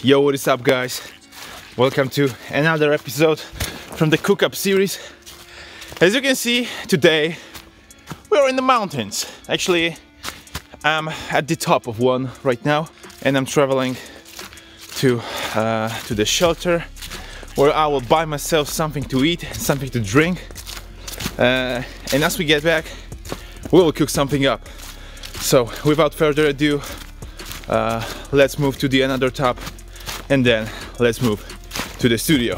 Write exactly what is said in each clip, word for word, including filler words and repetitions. Yo, what is up, guys? Welcome to another episode from the cook-up series. As you can see, today we're in the mountains. Actually, I'm at the top of one right now, and I'm traveling to uh, to the shelter where I will buy myself something to eat, something to drink, uh, and as we get back, we will cook something up. So, without further ado, uh, let's move to the another top, and then let's move to the studio.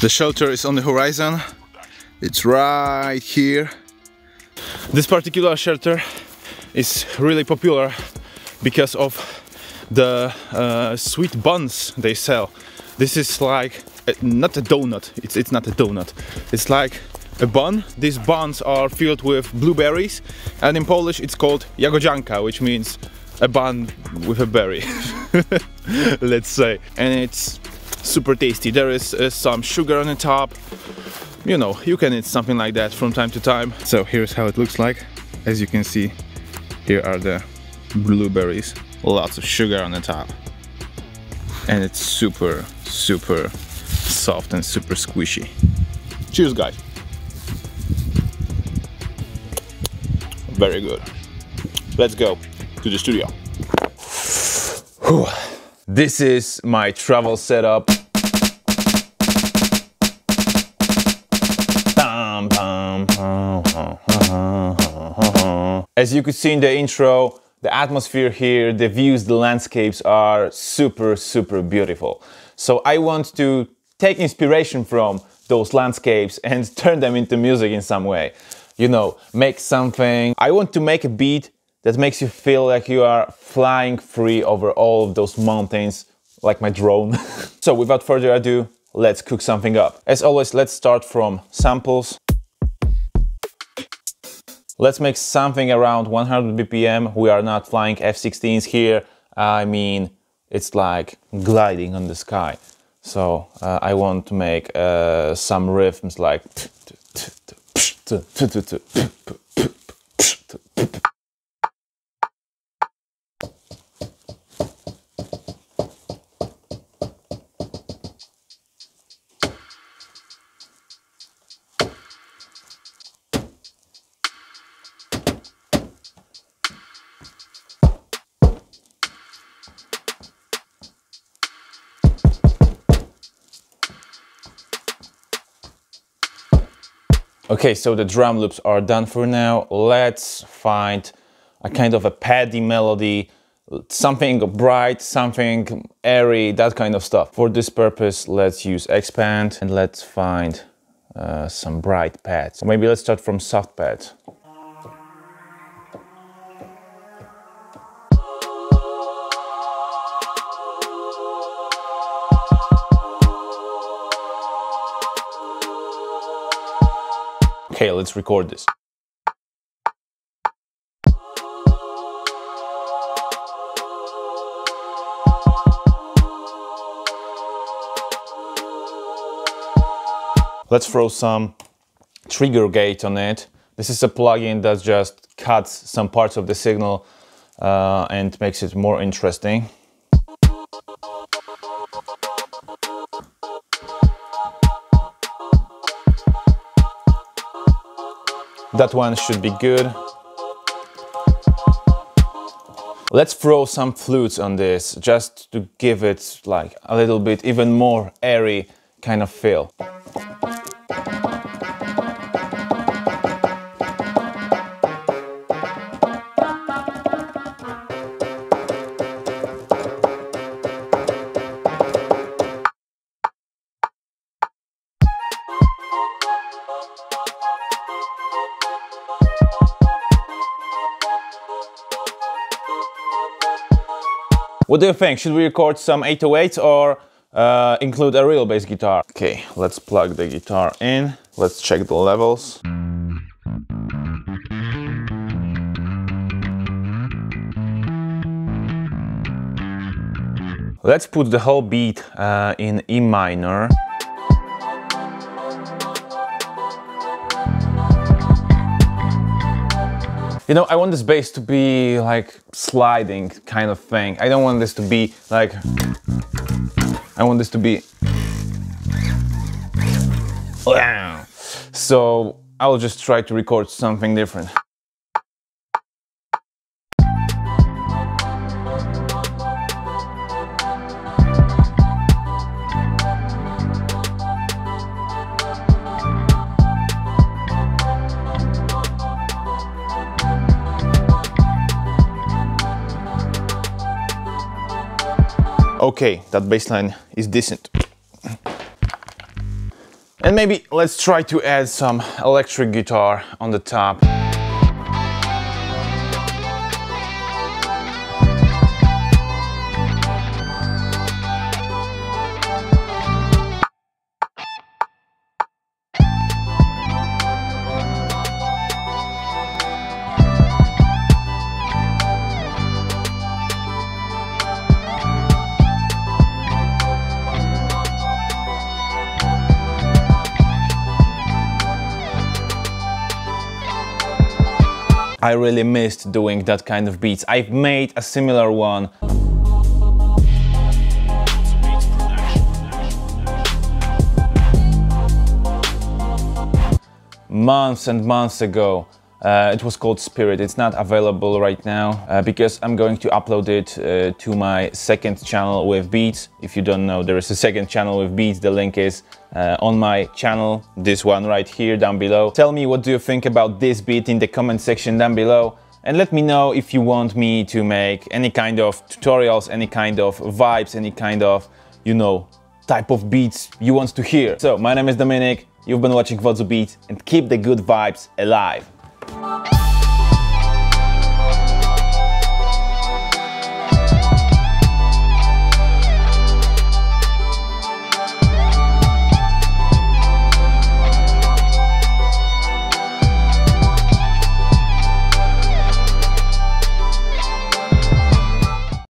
The shelter is on the horizon. It's right here. This particular shelter is really popular because of the uh, sweet buns they sell. This is like a, not a donut. It's it's not a donut. It's like a bun. These buns are filled with blueberries, and in Polish it's called jagodzianka, which means a bun with a berry. Let's say, and it's super tasty. There is uh, some sugar on the top. You know, you can eat something like that from time to time. So here's how it looks like. As you can see, here are the blueberries. Lots of sugar on the top. And it's super, super soft and super squishy. Cheers, guys. Very good. Let's go to the studio. Whew. This is my travel setup. As you could see in the intro, the atmosphere here, the views, the landscapes are super, super beautiful. So I want to take inspiration from those landscapes and turn them into music in some way. You know, make something. I want to make a beat that makes you feel like you are flying free over all of those mountains, like my drone. So without further ado, let's cook something up. As always, let's start from samples. Let's make something around one hundred B P M. We are not flying F sixteens here. I mean, it's like gliding on the sky. So uh, I want to make uh, some rhythms like... Okay, so the drum loops are done for now. Let's find a kind of a paddy melody, something bright, something airy, that kind of stuff. For this purpose, let's use Xpand and let's find uh, some bright pads. So maybe let's start from soft pads. Okay, let's record this. Let's throw some trigger gate on it. This is a plugin that just cuts some parts of the signal uh, and makes it more interesting. That one should be good. Let's throw some flutes on this, just to give it like a little bit even more airy kind of feel. What do you think? Should we record some eight oh eights or uh, include a real bass guitar? Okay, let's plug the guitar in. Let's check the levels. Let's put the whole beat uh, in E minor. You know, I want this bass to be like sliding kind of thing. I don't want this to be like... I want this to be... So I'll just try to record something different. Okay, that bassline is decent. And maybe let's try to add some electric guitar on the top. I really missed doing that kind of beats. I've made a similar one. Months and months ago. Uh, it was called Spirit. It's not available right now uh, because I'm going to upload it uh, to my second channel with beats. If you don't know, there is a second channel with beats. The link is uh, on my channel, this one right here down below. Tell me what do you think about this beat in the comment section down below, and let me know if you want me to make any kind of tutorials, any kind of vibes, any kind of, you know, type of beats you want to hear. So my name is Dominik, you've been watching Wodzu Beats, and keep the good vibes alive. Bye.